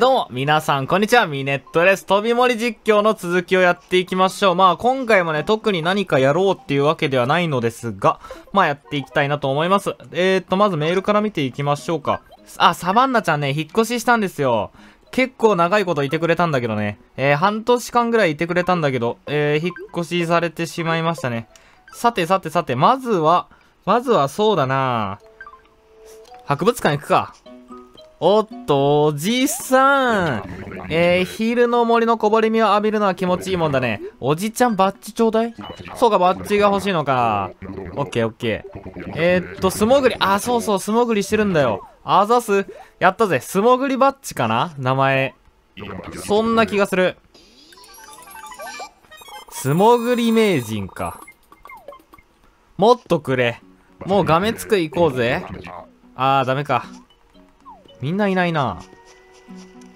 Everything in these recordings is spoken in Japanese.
どうも、皆さん、こんにちは、ミネットです。飛び盛り実況の続きをやっていきましょう。まあ、今回もね、特に何かやろうっていうわけではないのですが、まあ、やっていきたいなと思います。まずメールから見ていきましょうか。あ、サバンナちゃんね、引っ越ししたんですよ。結構長いこといてくれたんだけどね。半年間ぐらいいてくれたんだけど、引っ越しされてしまいましたね。さて、まずはそうだな博物館行くか。おっと、おじさん。昼の森のこぼれみを浴びるのは気持ちいいもんだね。おじちゃんバッジちょうだい。そうか、バッジが欲しいのか。オッケー。素潜り、あ、そう、素潜りしてるんだよ。あざす。やったぜ。素潜りバッジかな名前。そんな気がする。素潜り名人か。もっとくれ。もう画面つく行こうぜ。あー、ダメか。みんないないな。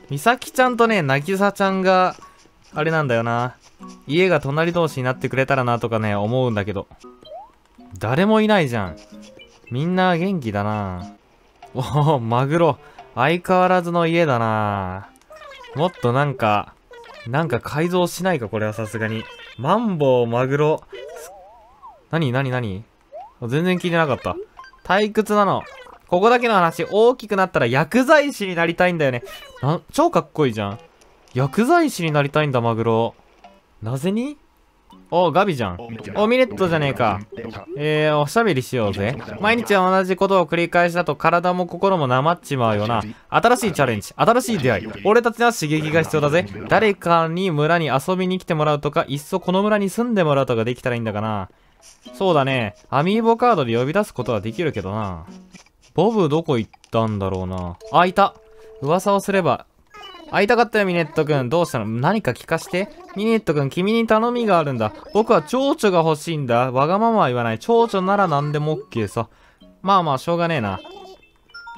みさきちゃんとね、なぎさちゃんが、あれなんだよな。家が隣同士になってくれたらなとかね、思うんだけど。誰もいないじゃん。みんな元気だな。おお、マグロ。相変わらずの家だな。もっとなんか改造しないか、これはさすがに。マンボウ、マグロ。なに全然聞いてなかった。退屈なの。ここだけの話、大きくなったら薬剤師になりたいんだよね。超かっこいいじゃん。薬剤師になりたいんだ、マグロ。なぜに？お、ガビじゃん。お、ミネットじゃねえか。おしゃべりしようぜ。毎日は同じことを繰り返しだと体も心もなまっちまうよな。新しいチャレンジ、新しい出会い。俺たちには刺激が必要だぜ。誰かに村に遊びに来てもらうとか、いっそこの村に住んでもらうとかできたらいいんだかな。そうだね。アミーボカードで呼び出すことはできるけどな。ボブどこ行ったんだろうな。あ、いた。噂をすれば。会いたかったよ、ミネット君。どうしたの？何か聞かして。ミネット君、君に頼みがあるんだ。僕は蝶々が欲しいんだ。わがままは言わない。蝶々なら何でも OK さ。まあ、しょうがねえな。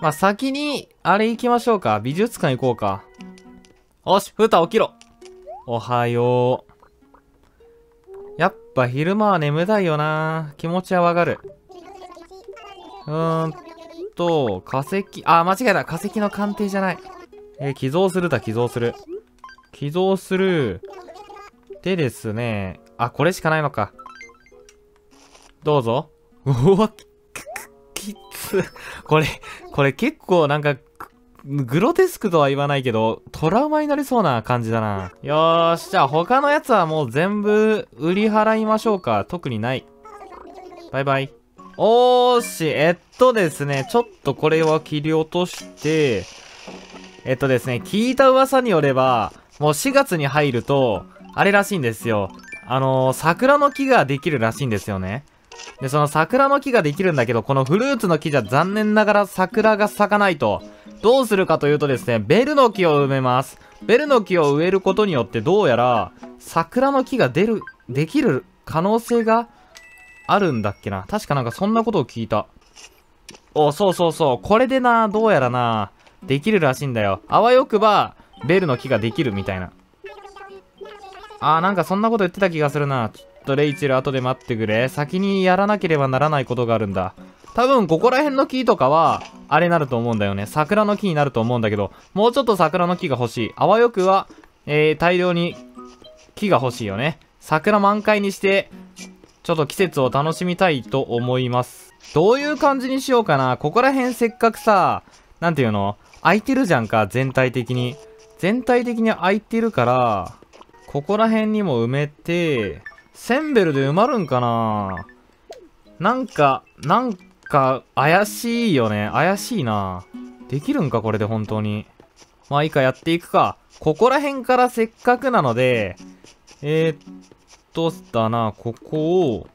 まあ、先に、あれ行きましょうか。美術館行こうか。よし、フタ起きろ。おはよう。やっぱ昼間は眠たいよな。気持ちはわかる。化石、あ、間違えた。化石の鑑定じゃない。寄贈するだ、寄贈する。寄贈する。でですね。あ、これしかないのか。どうぞ。うわ、きつ。これ結構なんか、グロテスクとは言わないけど、トラウマになりそうな感じだな。よーし、じゃあ他のやつはもう全部売り払いましょうか。特にない。バイバイ。おーし、ですね、ちょっとこれは切り落として、ですね、聞いた噂によれば、もう4月に入ると、あれらしいんですよ。桜の木ができるらしいんですよね。で、その桜の木ができるんだけど、このフルーツの木じゃ残念ながら桜が咲かないと。どうするかというとですね、ベルの木を埋めます。ベルの木を植えることによって、どうやら、桜の木ができる可能性が、あるんだっけな。確かなんかそんなことを聞いた。お、そう。これでな、どうやらな、できるらしいんだよ。あわよくば、ベルの木ができるみたいな。あー、なんかそんなこと言ってた気がするな。ちょっとレイチェル後で待ってくれ。先にやらなければならないことがあるんだ。多分ここら辺の木とかは、あれになると思うんだよね。桜の木になると思うんだけど、もうちょっと桜の木が欲しい。あわよくは、大量に木が欲しいよね。桜満開にして、ちょっと季節を楽しみたいと思います。どういう感じにしようかな。ここら辺せっかくさ、なんていうの？空いてるじゃんか、全体的に。全体的に空いてるから、ここら辺にも埋めて、センベルで埋まるんかな？なんか、怪しいよね。怪しいな。できるんか、これで本当に。まあいいか、やっていくか。ここら辺からせっかくなので、だな、ここを、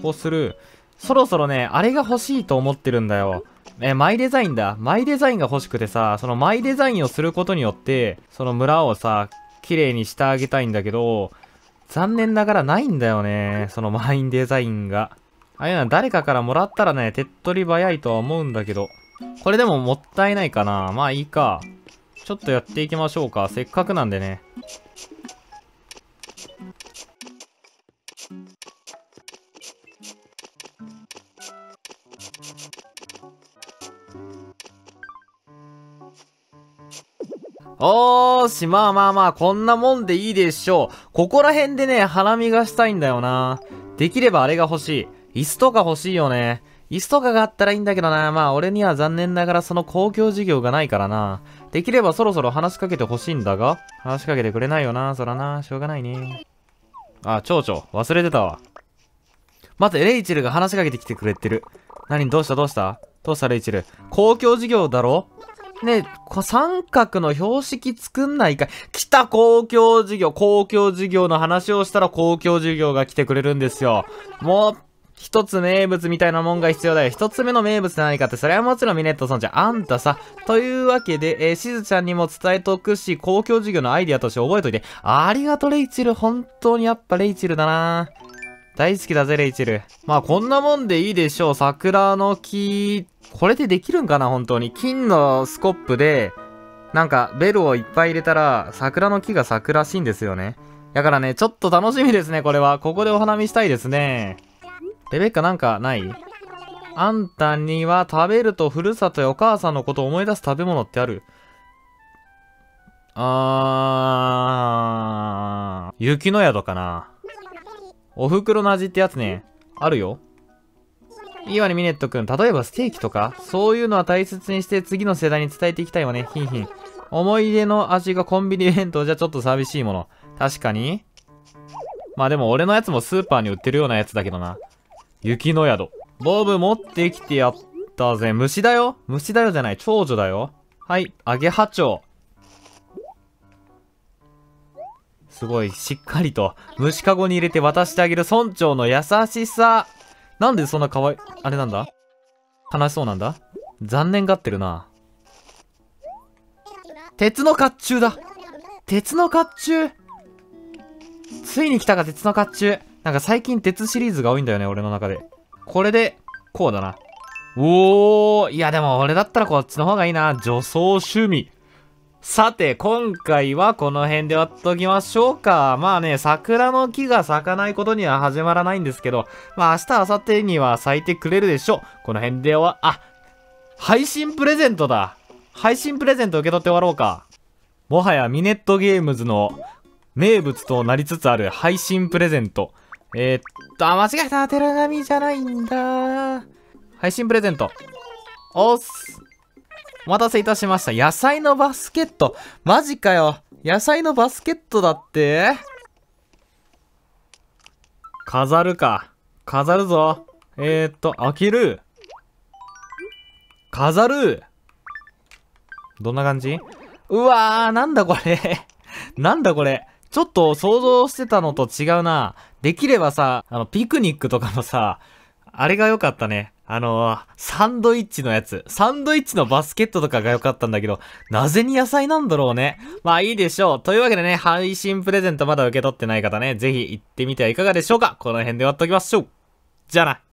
こうする。そろそろね、あれが欲しいと思ってるんだよ。マイデザインだ。マイデザインが欲しくてさ、そのマイデザインをすることによって、その村をさ、綺麗にしてあげたいんだけど、残念ながらないんだよね、そのマインデザインが。ああいうのは誰かからもらったらね、手っ取り早いとは思うんだけど。これでももったいないかな。まあいいか。ちょっとやっていきましょうか。せっかくなんでね。おーし、まあまあまあ、こんなもんでいいでしょう。ここら辺でね、花見がしたいんだよな。できればあれが欲しい。椅子とか欲しいよね。椅子とかがあったらいいんだけどな。まあ俺には残念ながらその公共事業がないからな。できればそろそろ話しかけてほしいんだが、話しかけてくれないよな。そらな、しょうがないね。あ、蝶々、忘れてたわ。待って、レイチェルが話しかけてきてくれてる。何、どうしたどうしたどうしたレイチェル。公共事業だろねえ、三角の標識作んないかい。来た、公共事業の話をしたら公共事業が来てくれるんですよ。もう、一つ名物みたいなもんが必要だよ。一つ目の名物って何かって、それはもちろんミネット村長。あんたさ。というわけで、しずちゃんにも伝えとくし、公共事業のアイディアとして覚えといて。ありがとう、レイチェル。本当にやっぱレイチェルだな。大好きだぜ、レイチェル。まあ、こんなもんでいいでしょう。桜の木。これでできるんかな、本当に。金のスコップで、なんか、ベルをいっぱい入れたら、桜の木が咲くらしいんですよね。だからね、ちょっと楽しみですね、これは。ここでお花見したいですね。レベッカなんかない？あんたには食べるとふるさとやお母さんのことを思い出す食べ物ってある？雪の宿かな。お袋の味ってやつね。あるよ。いいわね、ミネットくん。例えばステーキとか、そういうのは大切にして次の世代に伝えていきたいわね。ひんひん。思い出の味がコンビニ弁当じゃちょっと寂しいもの。確かに。まあでも俺のやつもスーパーに売ってるようなやつだけどな。雪の宿。ボブ持ってきてやったぜ。虫だよ？虫だよじゃない。蝶々だよ。はい。アゲハチョウ。すごい、しっかりと、虫かごに入れて渡してあげる村長の優しさ。なんでそんな可愛い、あれなんだ？悲しそうなんだ？残念がってるな。鉄の甲冑だ！鉄の甲冑！ついに来たか、鉄の甲冑。なんか最近鉄シリーズが多いんだよね、俺の中で。これで、こうだな。おー、いやでも俺だったらこっちの方がいいな。女装趣味。さて、今回はこの辺で終わっときましょうか。まあね、桜の木が咲かないことには始まらないんですけど、まあ明日、明後日には咲いてくれるでしょう。この辺では、あ、配信プレゼントだ。配信プレゼント受け取って終わろうか。もはやミネットゲームズの名物となりつつある配信プレゼント。間違えた。手紙じゃないんだ。配信プレゼント。おっす。お待たせいたしました。野菜のバスケット。マジかよ。野菜のバスケットだって。飾るか。飾るぞ。開ける。飾る。どんな感じ？うわー、なんだこれ。なんだこれ。ちょっと想像してたのと違うな。できればさ、ピクニックとかのさ、あれが良かったね。サンドイッチのやつ。サンドイッチのバスケットとかが良かったんだけど、なぜに野菜なんだろうね。まあいいでしょう。というわけでね、配信プレゼントまだ受け取ってない方ね、ぜひ行ってみてはいかがでしょうか。この辺で終わっときましょう。じゃあな。